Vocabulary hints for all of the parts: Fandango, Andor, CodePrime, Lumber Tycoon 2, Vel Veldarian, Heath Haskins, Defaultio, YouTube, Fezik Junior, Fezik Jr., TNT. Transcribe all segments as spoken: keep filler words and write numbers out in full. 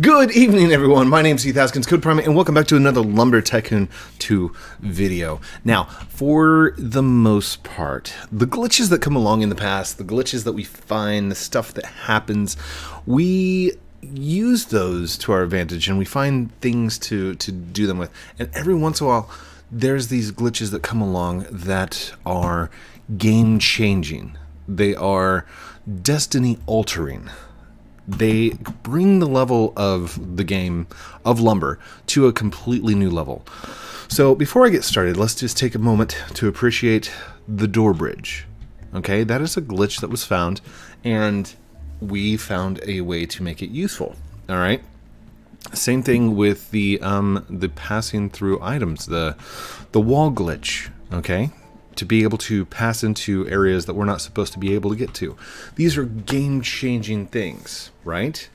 Good evening, everyone. My name is Heath Haskins, CodePrime eight, and welcome back to another Lumber Tycoon two video. Now, for the most part, the glitches that come along in the past, the glitches that we find, the stuff that happens, we use those to our advantage, and we find things to, to do them with. And every once in a while, there's these glitches that come along that are game-changing. They are destiny-altering. They bring the level of the game of Lumber to a completely new level. So before I get started, let's just take a moment to appreciate the door bridge. Okay, that is a glitch that was found, and we found a way to make it useful. All right. Same thing with the um, the passing through items, the the wall glitch. Okay. To be able to pass into areas that we're not supposed to be able to get to. These are game-changing things, right?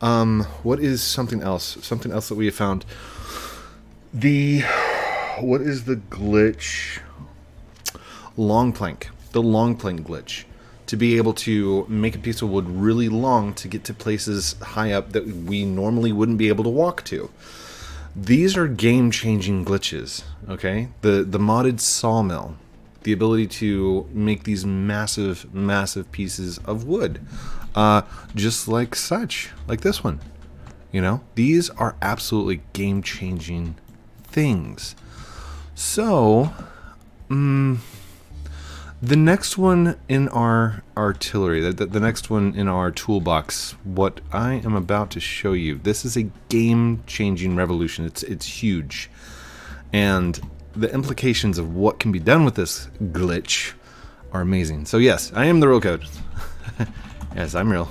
Um, what is something else? Something else that we have found. The, what is the glitch? Long plank, the long plank glitch. To be able to make a piece of wood really long to get to places high up that we normally wouldn't be able to walk to. These are game-changing glitches, okay? The, the modded sawmill. The ability to make these massive, massive pieces of wood, uh, just like such, like this one. You know, these are absolutely game-changing things. So, um, the next one in our artillery, the, the, the next one in our toolbox, what I am about to show you, this is a game-changing revolution. It's it's huge, and the implications of what can be done with this glitch are amazing. So yes, I am the real Code. Yes, I'm real.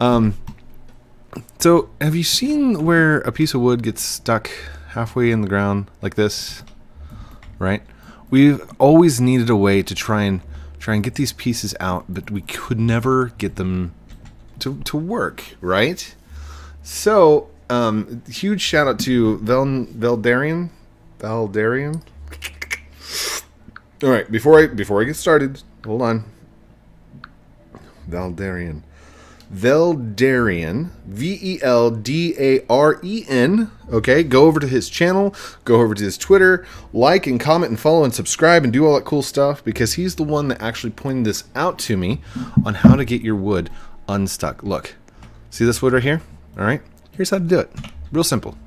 um, so have you seen where a piece of wood gets stuck halfway in the ground like this? Right? We've always needed a way to try and try and get these pieces out, but we could never get them to to work, right? So Um, huge shout out to Vel Veldarian, Veldarian. All right, before I before I get started, hold on. Veldarian, Veldarian, V E L D A R E N. Okay, go over to his channel, go over to his Twitter, like and comment and follow and subscribe and do all that cool stuff, because he's the one that actually pointed this out to me on how to get your wood unstuck. Look, see this wood right here? All right. Here's how to do it. Real simple.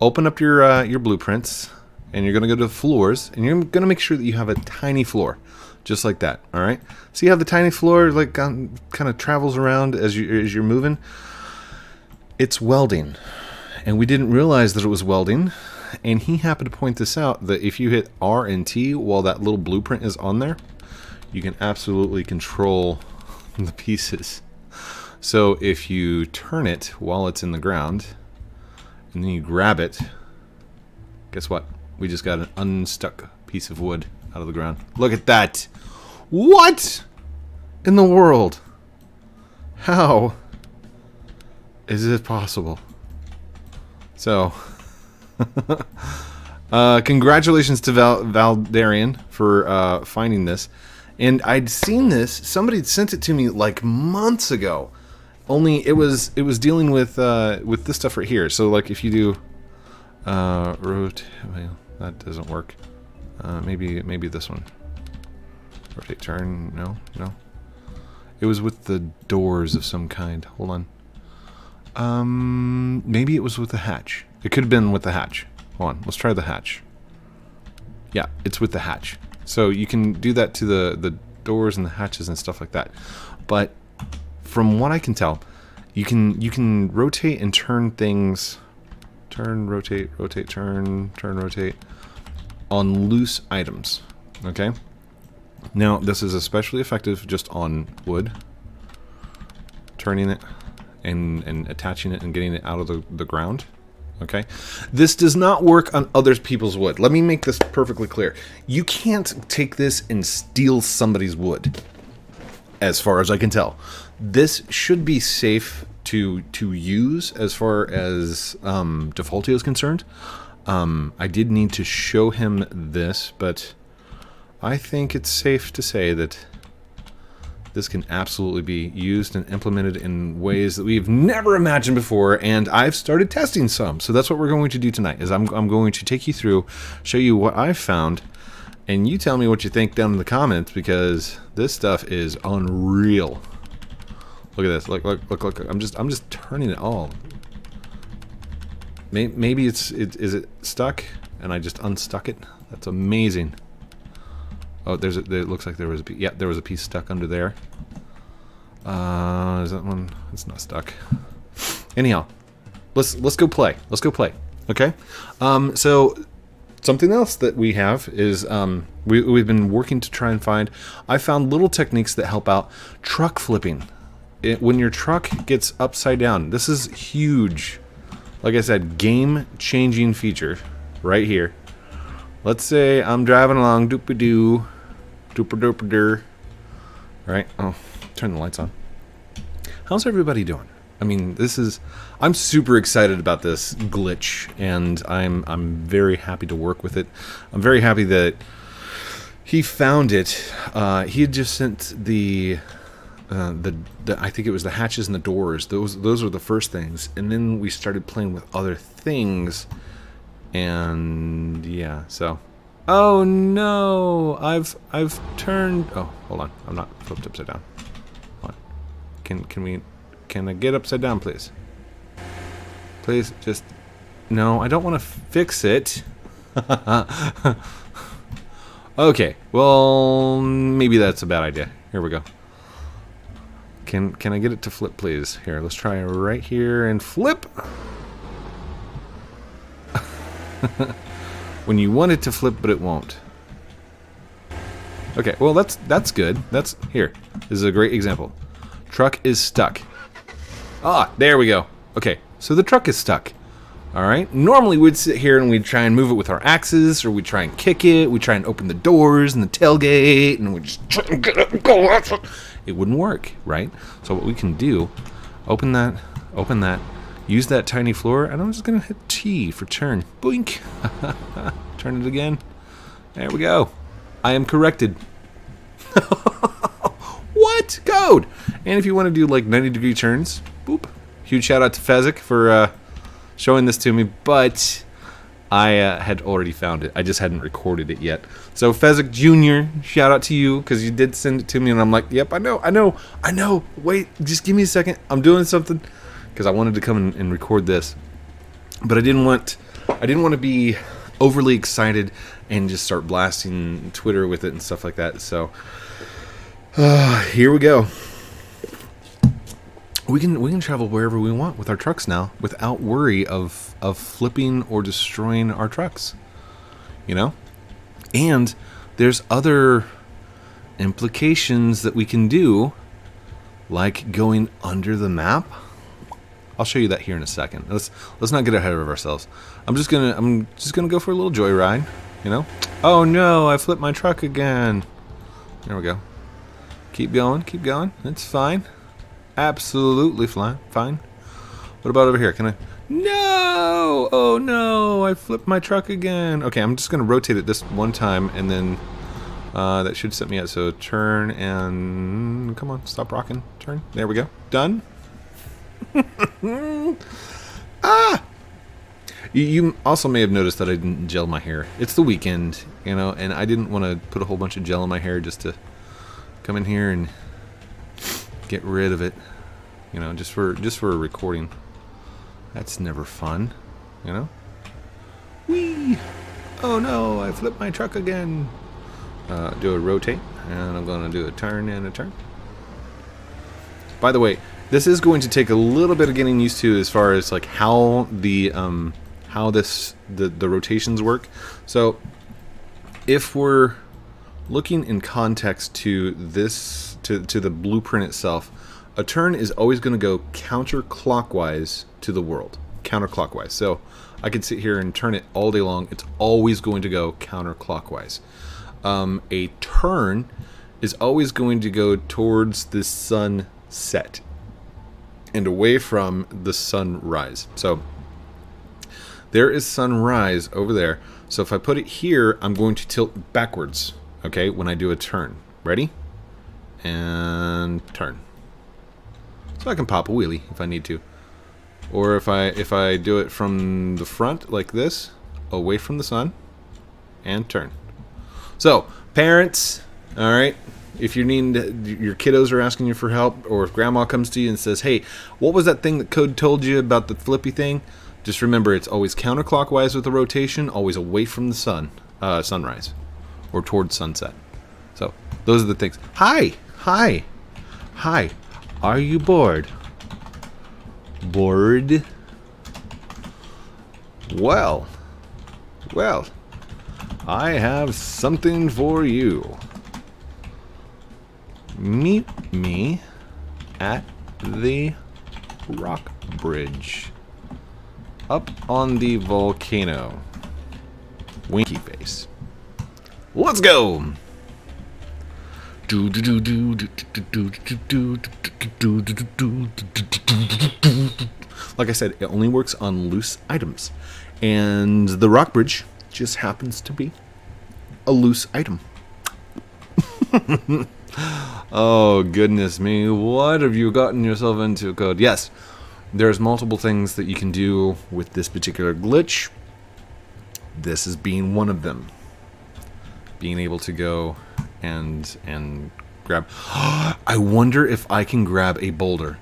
Open up your uh, your blueprints, and you're gonna go to floors, and you're gonna make sure that you have a tiny floor, just like that. All right. So you have the tiny floor, like um, kind of travels around as you as you're moving. It's welding, and we didn't realize that it was welding. And he happened to point this out, that if you hit R and T while that little blueprint is on there, you can absolutely control the pieces. So if you turn it while it's in the ground, and then you grab it, guess what? We just got an unstuck piece of wood out of the ground. Look at that! What in the world? How is it possible? So, uh, congratulations to Vel Veldarian for uh, finding this. And I'd seen this, somebody had sent it to me like months ago. Only it was it was dealing with uh, with this stuff right here. So like if you do uh, rotate, well, that doesn't work. Uh, maybe maybe this one. Rotate, turn. No, no. It was with the doors of some kind. Hold on. Um, maybe it was with the hatch. It could have been with the hatch. Hold on. Let's try the hatch. Yeah, it's with the hatch. So you can do that to the the doors and the hatches and stuff like that. But from what I can tell, you can you can rotate and turn things, turn, rotate, rotate, turn, turn, rotate on loose items. Okay. Now this is especially effective just on wood. Turning it and and attaching it and getting it out of the, the ground. Okay, this does not work on other people's wood. Let me make this perfectly clear. You can't take this and steal somebody's wood, as far as I can tell. This should be safe to to use as far as um, Defaultio is concerned. Um, I did need to show him this, but I think it's safe to say that This can absolutely be used and implemented in ways that we've never imagined before, and I've started testing some. So that's what we're going to do tonight, is I'm, I'm going to take you through, show you what I've found, and you tell me what you think down in the comments, because this stuff is unreal. Look at this, look, look, look, look, I'm just, I'm just turning it all. Maybe it's, it, is it stuck? And I just unstuck it? That's amazing. Oh, there's a, there, it looks like there was a piece, yeah, there was a piece stuck under there. Uh, is that one? It's not stuck. Anyhow, let's, let's go play, let's go play, okay? Um, so, something else that we have is, um, we, we've been working to try and find, I found little techniques that help out truck flipping. It, when your truck gets upside down, this is huge. Like I said, game-changing feature right here. Let's say I'm driving along, doop-a-doo, dooper-dooper-dur. Right? Oh, turn the lights on. How's everybody doing? I mean, this is, I'm super excited about this glitch, and I'm I'm very happy to work with it. I'm very happy that he found it. Uh, he had just sent the. Uh, the, the I think it was the hatches and the doors. Those those were the first things, and then we started playing with other things, and yeah. So, oh no, I've I've turned. Oh, hold on, I'm not flipped upside down. Hold on. Can can we can I get upside down, please? Please, just no. I don't want to fix it. Okay, well maybe that's a bad idea. Here we go. Can, can I get it to flip, please? Here, let's try right here and flip! When you want it to flip, but it won't. Okay, well that's that's good. That's, here, this is a great example. Truck is stuck. Ah, there we go. Okay, so the truck is stuck. Alright, normally we'd sit here and we'd try and move it with our axes, or we'd try and kick it, we'd try and open the doors and the tailgate, and we'd just try and get up and go at it. It wouldn't work, right? So what we can do, open that, open that, use that tiny floor, and I'm just gonna hit T for turn. Boink! Turn it again. There we go. I am corrected. What? Code! And if you want to do like ninety degree turns, boop. Huge shout out to Fezik for uh, showing this to me, but I uh, had already found it. I just hadn't recorded it yet. So Fezik Junior, shout out to you, because you did send it to me, and I'm like, yep, I know, I know, I know. Wait, just give me a second. I'm doing something, because I wanted to come in and record this, but I didn't want, I didn't want to be overly excited and just start blasting Twitter with it and stuff like that. So uh, here we go. We can we can travel wherever we want with our trucks now without worry of of flipping or destroying our trucks, you know. And there's other implications that we can do, like going under the map. I'll show you that here in a second. Let's let's not get ahead of ourselves. I'm just gonna I'm just gonna go for a little joyride, you know. Oh no, I flipped my truck again. There we go. Keep going, keep going. It's fine. Absolutely fine. Fine. What about over here? Can I? No! Oh no! I flipped my truck again. Okay, I'm just gonna rotate it this one time, and then uh, that should set me up. So turn and come on, stop rocking. Turn. There we go. Done. Ah! You also may have noticed that I didn't gel my hair. It's the weekend, you know, and I didn't want to put a whole bunch of gel in my hair just to come in here and get rid of it, you know, just for just for a recording. That's never fun, you know. Whee! Oh no, I flipped my truck again. Uh, do a rotate, and I'm gonna do a turn and a turn. By the way, this is going to take a little bit of getting used to as far as like how the um, how this the the rotations work. So if we're looking in context to this, to, to the blueprint itself, a turn is always going to go counterclockwise to the world. Counterclockwise. So I could sit here and turn it all day long. It's always going to go counterclockwise. Um, a turn is always going to go towards the sunset and away from the sunrise. So there is sunrise over there. So if I put it here, I'm going to tilt backwards. Okay, when I do a turn. Ready? and turn. So I can pop a wheelie if I need to. Or if I if I do it from the front like this, away from the sun, and turn. So, parents, all right, if you need, your kiddos are asking you for help, or if grandma comes to you and says, hey, what was that thing that Code told you about the flippy thing? Just remember, it's always counterclockwise with the rotation, always away from the sun, uh, sunrise, or towards sunset. So, those are the things. Hi, hi, hi, are you bored? Bored? Well, well, I have something for you. Meet me at the rock bridge up on the volcano. Winky face. Let's go! Like I said, it only works on loose items. And the rock bridge just happens to be a loose item. Oh, goodness me. What have you gotten yourself into, Code? Yes, there's multiple things that you can do with this particular glitch. This is being one of them. Being able to go and and grab... I wonder if I can grab a boulder.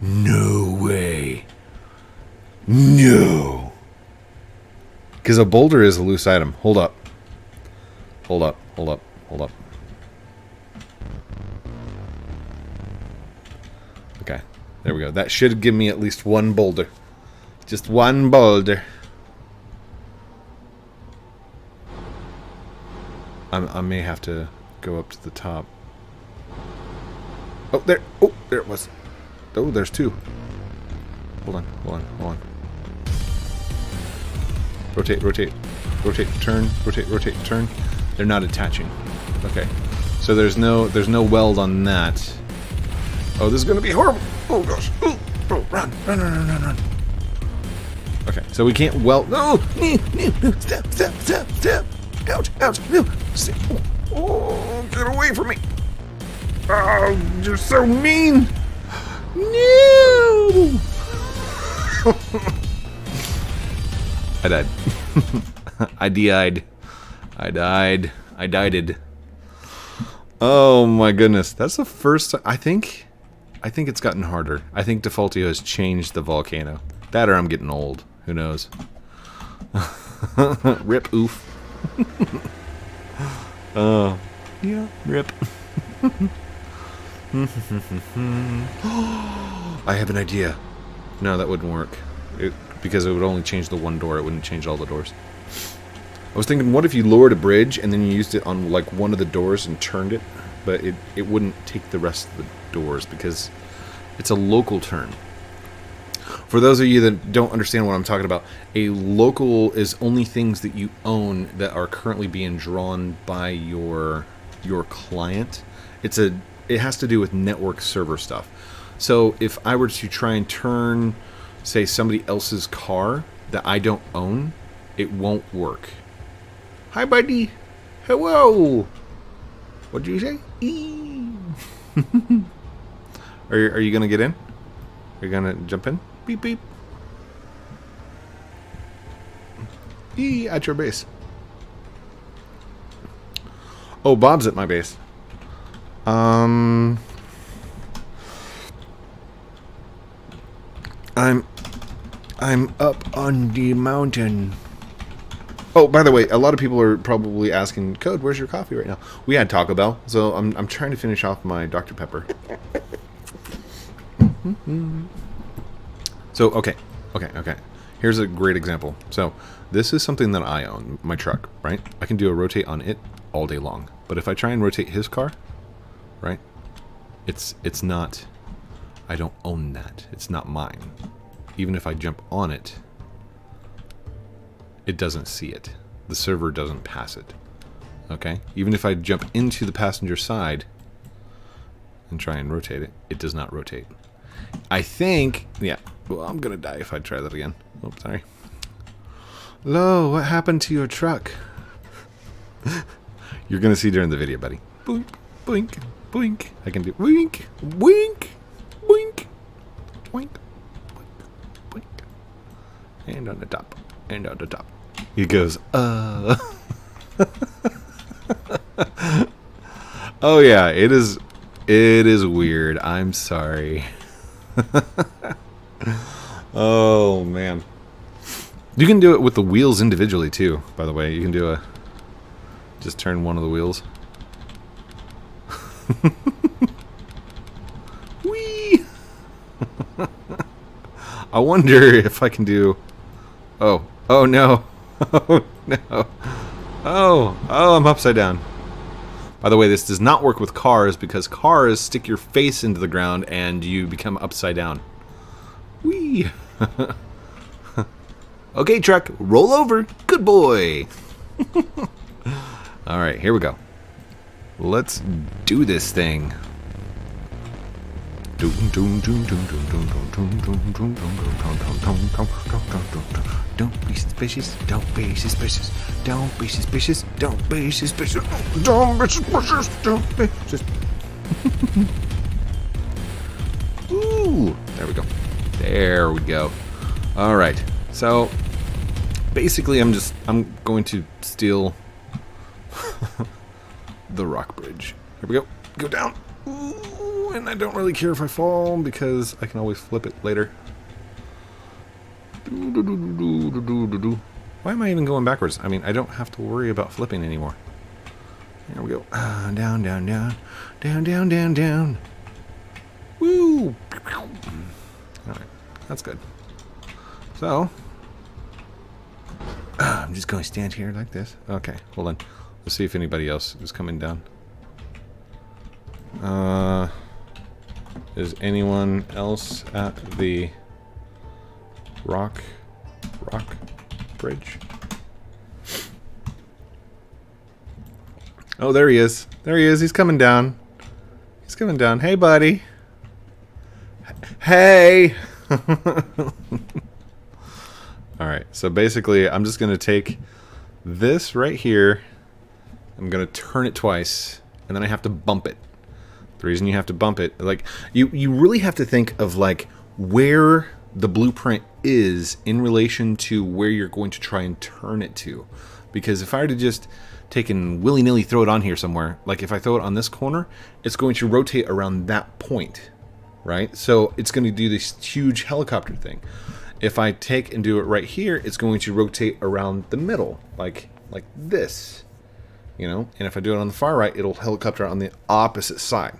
No way. No. Because a boulder is a loose item. Hold up. Hold up. Hold up. Hold up. Okay. There we go. That should give me at least one boulder. Just one boulder. I'm, I may have to go up to the top. Oh, there. Oh, there it was. Oh, there's two. Hold on. Hold on. Hold on. Rotate, rotate, rotate, turn, rotate, rotate, turn. They're not attaching. Okay. So there's no there's no weld on that. Oh, this is gonna be horrible. Oh gosh. Oh, oh, run, run, run, run, run. Okay, so we can't weld. No, no, no, step, step, step, step. Ouch, ouch, no. Oh, get away from me. Oh, you're so mean. No. I died. I died. I died. I died. Oh my goodness. That's the first time. I think I think it's gotten harder. I think Defaultio has changed the volcano. That or I'm getting old. Who knows? Rip oof. uh, yeah, rip. I have an idea. No, that wouldn't work. It because it would only change the one door, it wouldn't change all the doors. I was thinking, what if you lowered a bridge and then you used it on like one of the doors and turned it, but it, it wouldn't take the rest of the doors because it's a local turn. For those of you that don't understand what I'm talking about, a local is only things that you own that are currently being drawn by your your client. It's a it has to do with network server stuff. So if I were to try and turn, say, somebody else's car that I don't own, it won't work. Hi, buddy. Hello. What did you say? E are you, are you gonna get in? Are you gonna jump in? Beep beep. E at your base. Oh, Bob's at my base. Um, I'm. I'm up on the mountain. Oh, by the way, a lot of people are probably asking, Code, where's your coffee right now? We had Taco Bell, so I'm, I'm trying to finish off my Doctor Pepper. So, okay, okay, okay. Here's a great example. So, this is something that I own, my truck, right? I can do a rotate on it all day long. But if I try and rotate his car, right, it's, it's not, I don't own that. It's not mine. Even if I jump on it, it doesn't see it. The server doesn't pass it. Okay? Even if I jump into the passenger side and try and rotate it, it does not rotate. I think, yeah, well, I'm gonna die if I try that again. Oops, sorry. Lo, what happened to your truck? You're gonna see during the video, buddy. Boink, boink, boink. I can do boink, boink, boink, boink, boink, boink. And on the top, and on the top. It goes, uh. Oh yeah, it is, it is weird. I'm sorry. Oh man. You can do it with the wheels individually too, by the way. You can do a, just turn one of the wheels. Whee! I wonder if I can do, oh, oh no, oh no, oh, oh, I'm upside down. By the way, this does not work with cars because cars stick your face into the ground and you become upside down. Whee! Okay, truck, roll over, good boy! Alright, here we go. Let's do this thing. Don't be suspicious, don't be suspicious, don't be suspicious, don't be suspicious, don't be suspicious, don't be suspicious. Ooh, there we go. There we go. Alright, so basically I'm just, I'm going to steal the rock bridge. Here we go. Go down. Ooh, and I don't really care if I fall because I can always flip it later. Do, do, do, do, do, do, do, do. Why am I even going backwards? I mean, I don't have to worry about flipping anymore. There we go. Uh, down, down, down. Down, down, down, down. Woo! Alright, that's good. So, uh, I'm just going to stand here like this. Okay, hold on. Let's see if anybody else is coming down. Uh, is anyone else at the rock, rock bridge? Oh, there he is. There he is. He's coming down. He's coming down. Hey, buddy. Hey. All right. So basically, I'm just going to take this right here. I'm gonna turn it twice, and then I have to bump it. The reason you have to bump it, like, you, you really have to think of, like, where the blueprint is in relation to where you're going to try and turn it to. Because if I were to just take and willy-nilly throw it on here somewhere, like if I throw it on this corner, it's going to rotate around that point, right? So it's gonna do this huge helicopter thing. If I take and do it right here, it's going to rotate around the middle, like, like this. You know, and if I do it on the far right, it'll helicopter on the opposite side.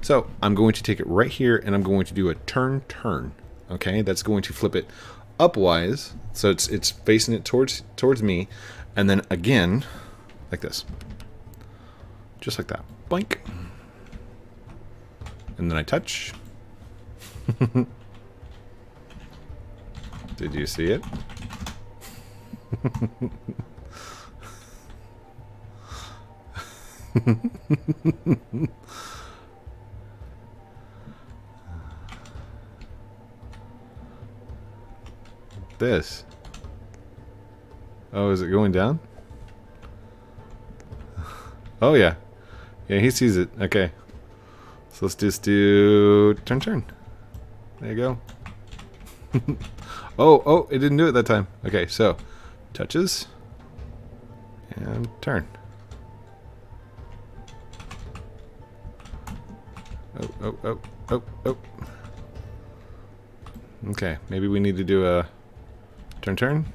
So I'm going to take it right here and I'm going to do a turn, turn. Okay, that's going to flip it upwise. So it's it's facing it towards towards me. And then again, like this. Just like that. Boink. And then I touch. Did you see it? This. Oh, is it going down? Oh yeah, yeah, he sees it. Okay, so let's just do turn, turn. There you go. Oh, oh, it didn't do it that time. Okay, so touches and turn. Oh, oh, oh, oh, oh. Okay, maybe we need to do a turn, turn.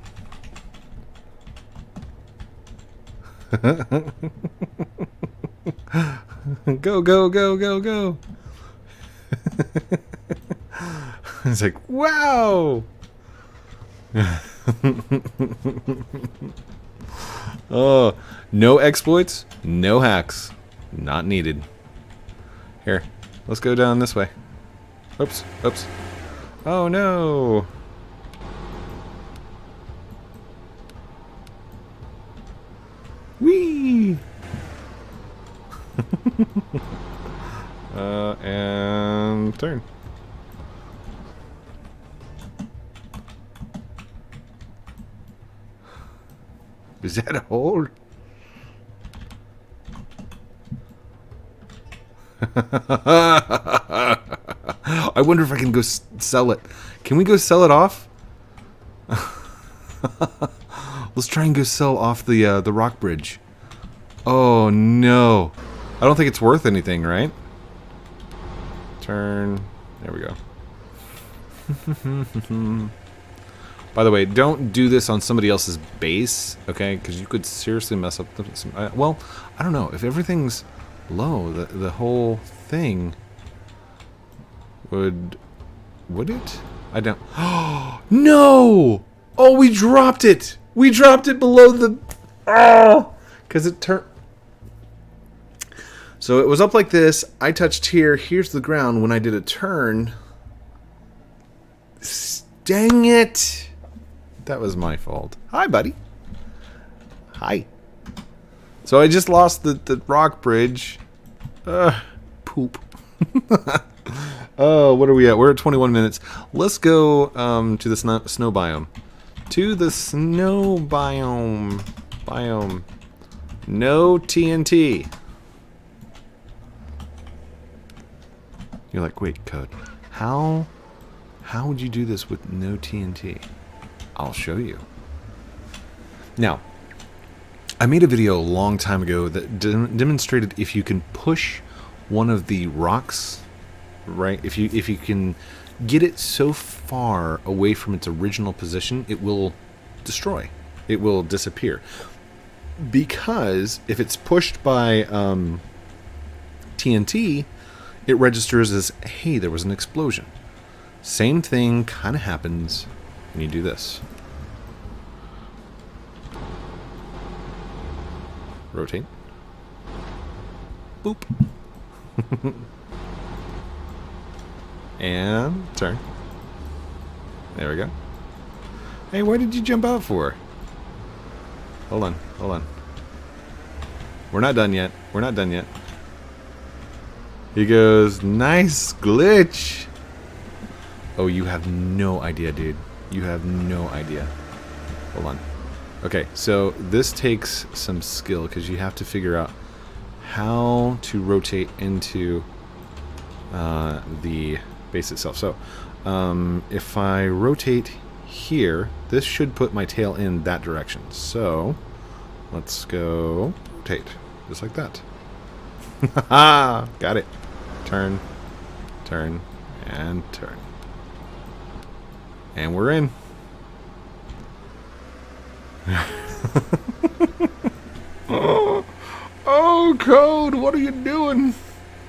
Go, go, go, go, go. It's like, wow. Oh, no exploits, no hacks. Not needed. Here. Let's go down this way. Oops, oops. Oh no! Whee! uh, and turn. Is that a hole? I wonder if I can go s sell it. Can we go sell it off? Let's try and go sell off the uh, the rock bridge. Oh no! I don't think it's worth anything, right? Turn. There we go. By the way, don't do this on somebody else's base, okay? Because you could seriously mess up. The, some, uh, well, I don't know. If everything's low, the the whole thing would would it? I don't. Oh no! Oh, we dropped it. We dropped it below the. Oh, because it turned. So it was up like this. I touched here. Here's the ground. When I did a turn. Dang it! That was my fault. Hi, buddy. Hi. So I just lost the, the rock bridge. Uh, poop. Oh, what are we at? We're at twenty-one minutes. Let's go um, to the snow, snow biome. To the snow biome. Biome. No T N T. You're like, wait, Code. How... How would you do this with no T N T? I'll show you. Now, I made a video a long time ago that de demonstrated if you can push one of the rocks, right? If you if you can get it so far away from its original position, it will destroy. It will disappear. Because if it's pushed by um, T N T, it registers as, hey, there was an explosion. Same thing kind of happens when you do this. Rotate. Boop. And turn. There we go. Hey, why did you jump out for? Hold on, hold on. We're not done yet. We're not done yet. He goes, nice glitch. Oh, you have no idea, dude. You have no idea. Hold on. Okay, so this takes some skill because you have to figure out how to rotate into uh, the base itself. So um, if I rotate here, this should put my tail in that direction. So let's go rotate, just like that. Got it. Turn, turn, and turn. And we're in. oh, oh, Code, what are you doing?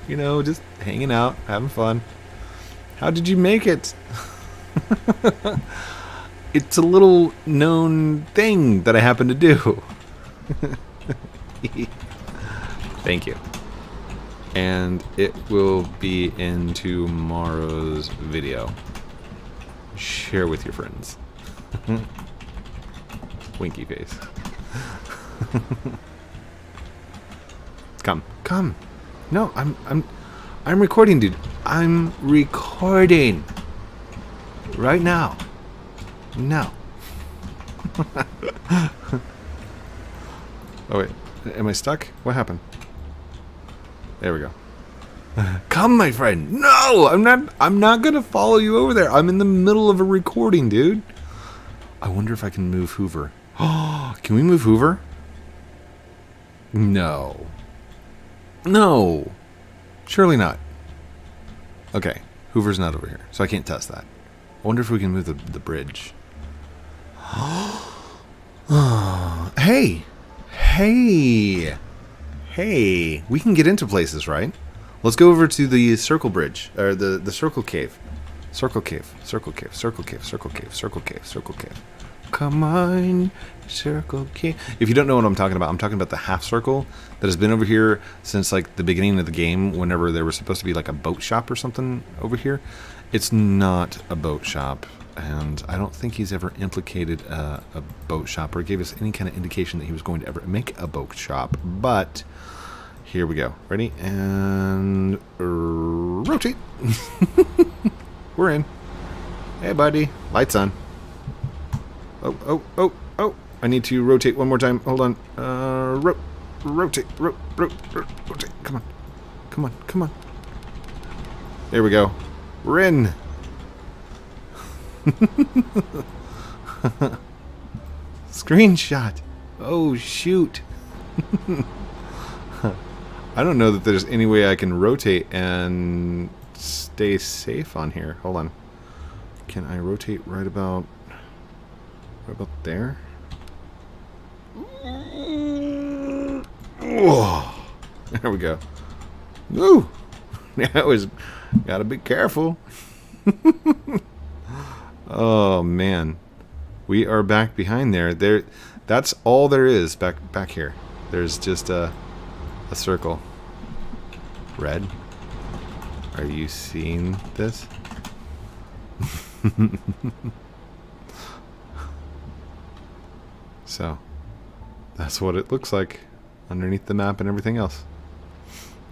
You know, just hanging out, having fun. How did you make it? It's a little known thing that I happen to do. Thank you. And it will be in tomorrow's video. Share with your friends. Winky face. Come, come. No, I'm, I'm, I'm recording, dude. I'm recording right now. No. Oh wait, am I stuck? What happened? There we go. Come, my friend. No, I'm not. I'm not gonna follow you over there. I'm in the middle of a recording, dude. I wonder if I can move Hoover. Oh, can we move Hoover? No. No. Surely not. Okay, Hoover's not over here, so I can't test that. I wonder if we can move the the bridge. Oh. Hey, hey, hey. We can get into places, right? Let's go over to the circle bridge, or the, the circle cave. Circle cave, circle cave, circle cave, circle cave, circle cave, circle cave. Come on, circle cave. If you don't know what I'm talking about, I'm talking about the half circle that has been over here since like the beginning of the game, whenever there was supposed to be like a boat shop or something over here. It's not a boat shop, and I don't think he's ever implicated a, a boat shop or gave us any kind of indication that he was going to ever make a boat shop, but... Here we go. Ready? And rotate. We're in. Hey, buddy. Lights on. Oh, oh, oh, oh. I need to rotate one more time. Hold on. Uh, ro rotate. Ro ro ro rotate. Come on. Come on. Come on. There we go. We're in. Screenshot. Oh, shoot. I don't know that there's any way I can rotate and stay safe on here. Hold on. Can I rotate right about... right about there? Whoa. There we go. Woo! That was... gotta be careful. Oh, man. We are back behind there. There, that's all there is back back here. There's just a, a circle. Red. Are you seeing this? So, that's what it looks like underneath the map and everything else.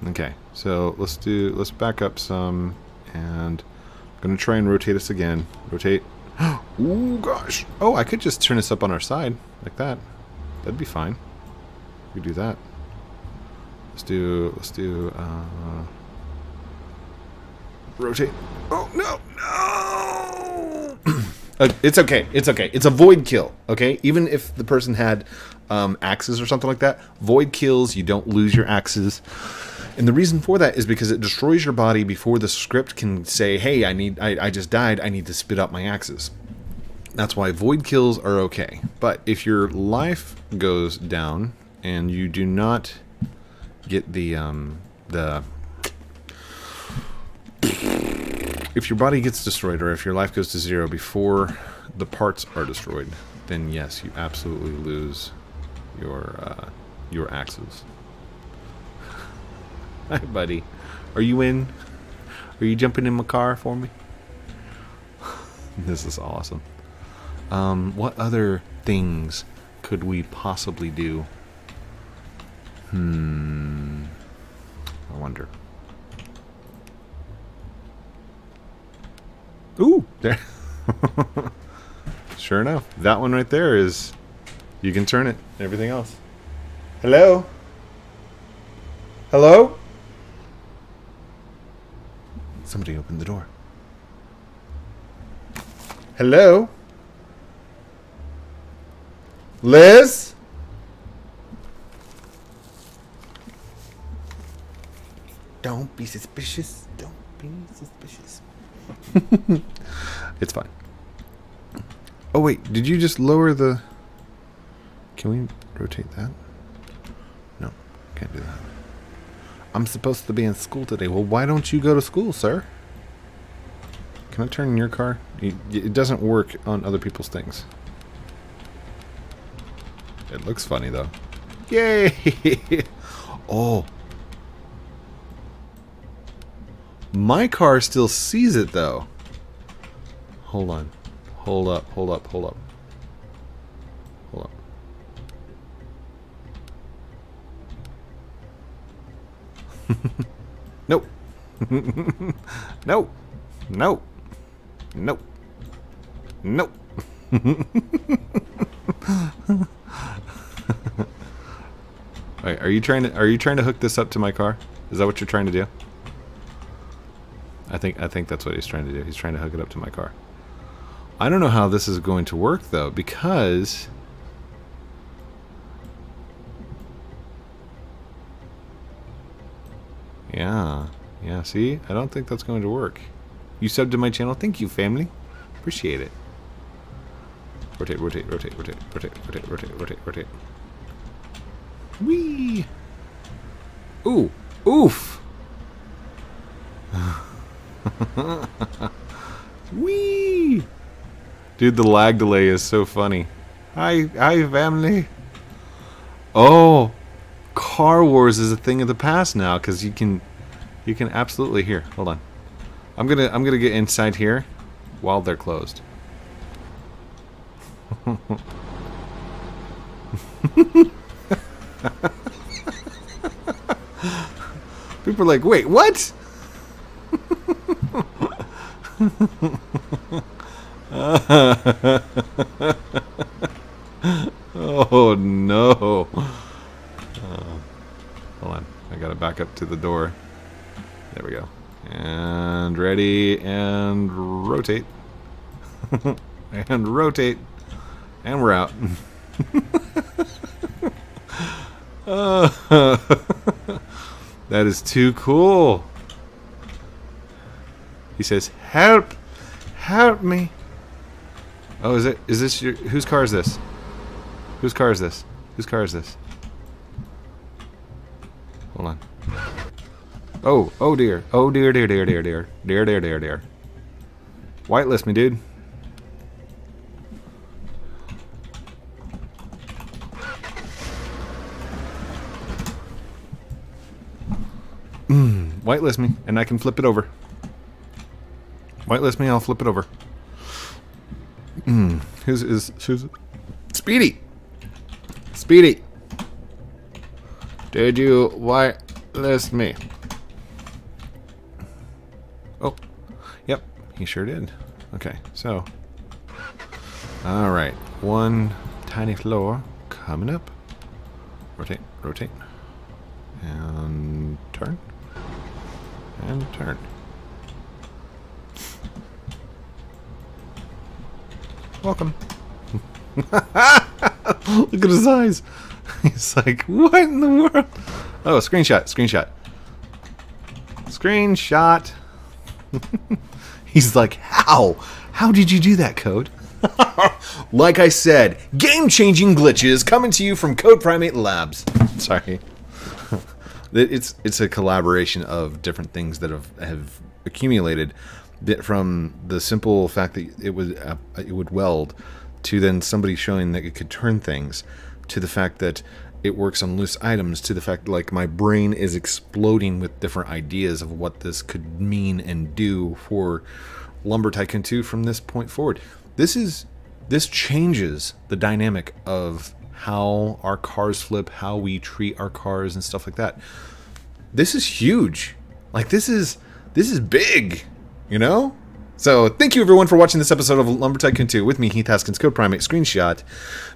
Okay, so let's do let's back up some, and I'm gonna try and rotate us again. Rotate. Oh gosh. Oh, I could just turn this up on our side like that. That'd be fine. We could do that. Let's do let's do uh, rotate. Oh no no. uh, it's okay. It's okay. It's a void kill. Okay, even if the person had um, axes or something like that, void kills. You don't lose your axes. And the reason for that is because it destroys your body before the script can say, hey, I need, I, I just died, I need to spit out my axes. That's why void kills are okay. But if your life goes down and you do not get the, um, the... if your body gets destroyed or if your life goes to zero before the parts are destroyed, then yes, you absolutely lose your, uh, your axes. Hi, buddy. Are you in? Are you jumping in my car for me? This is awesome. Um, what other things could we possibly do? Hmm. I wonder. Ooh, there. Sure enough, that one right there is... you can turn it. Everything else. Hello? Hello? Somebody opened the door. Hello? Liz? Don't be suspicious. Don't be suspicious. It's fine. Oh, wait. Did you just lower the... can we rotate that? No. Can't do that. I'm supposed to be in school today. Well, why don't you go to school, sir? Can I turn in your car? It doesn't work on other people's things. It looks funny, though. Yay! Oh. My car still sees it, though. Hold on. Hold up, hold up, hold up. Nope. Nope. Nope. Nope. Nope. Alright, are you trying to are you trying to hook this up to my car? Is that what you're trying to do? I think I think that's what he's trying to do. He's trying to hook it up to my car. I don't know how this is going to work though, because Yeah, yeah, see? I don't think that's going to work. You subbed to my channel? Thank you, family. Appreciate it. Rotate, rotate, rotate, rotate, rotate, rotate, rotate, rotate, rotate. Whee! Ooh! Oof! Whee! Dude, the lag delay is so funny. Hi, hi, family. Oh! Car Wars is a thing of the past now, because you can, you can absolutely hear. Hold on, I'm gonna, I'm gonna get inside here, while they're closed. People are like, wait, what? Oh no. Hold on, I gotta back up to the door. There we go. And ready, and rotate. And rotate. And we're out. uh, that is too cool. He says, help! Help me! Oh, is it? Is this your... Whose car is this? Whose car is this? Whose car is this? Hold on. Oh, oh dear. Oh dear, dear, dear, dear, dear. Dear, dear, dear, dear. Whitelist me, dude. Mm, whitelist me, and I can flip it over. Whitelist me, I'll flip it over. Mm, who's is... Who's... Speedy! Speedy! Did you whitelist me? Oh. Yep, he sure did. Okay, so. Alright, one tiny floor coming up. Rotate, rotate. And turn. And turn. Welcome. Look at his eyes. He's like, what in the world? Oh, screenshot, screenshot. Screenshot. He's like, how? How did you do that, Code? Like I said, game-changing glitches coming to you from CodePrime eight Labs. Sorry. It's it's a collaboration of different things that have, have accumulated. From the simple fact that it would uh, it would weld, to then somebody showing that it could turn things, to the fact that it works on loose items, to the fact like my brain is exploding with different ideas of what this could mean and do for Lumber Tycoon two from this point forward. This is this changes the dynamic of how our cars flip, how we treat our cars and stuff like that. This is huge. Like this is this is big. You know? So, thank you everyone for watching this episode of Lumber Tycoon two with me, Heath Haskins, CodePrime eight, Screenshot.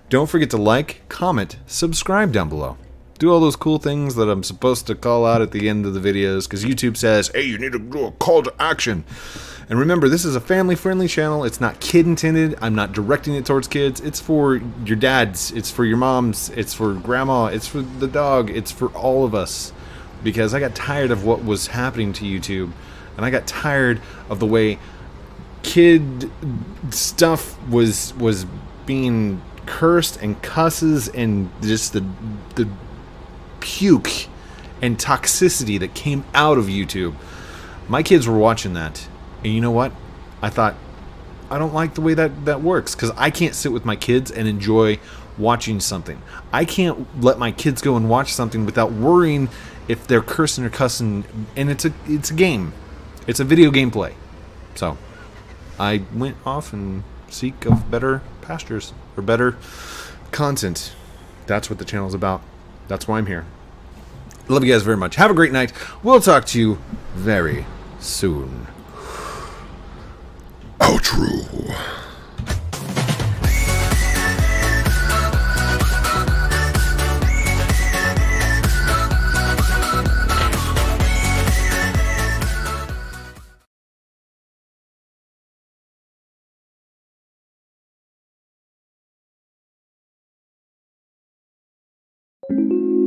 Don't forget to like, comment, subscribe down below. Do all those cool things that I'm supposed to call out at the end of the videos, because YouTube says, hey, you need to do a call to action. And remember, this is a family-friendly channel. It's not kid-intended. I'm not directing it towards kids. It's for your dads. It's for your moms. It's for grandma. It's for the dog. It's for all of us. Because I got tired of what was happening to YouTube. And I got tired of the way kid stuff was was being cursed and cusses and just the the puke and toxicity that came out of YouTube. My kids were watching that. And you know what? I thought, I don't like the way that, that works. Because I can't sit with my kids and enjoy watching something. I can't let my kids go and watch something without worrying if they're cursing or cussing. And it's a, it's a game. It's a video gameplay. So, I went off and seek of better pastures or better content. That's what the channel's about. That's why I'm here. Love you guys very much. Have a great night. We'll talk to you very soon. Outro. Thank you.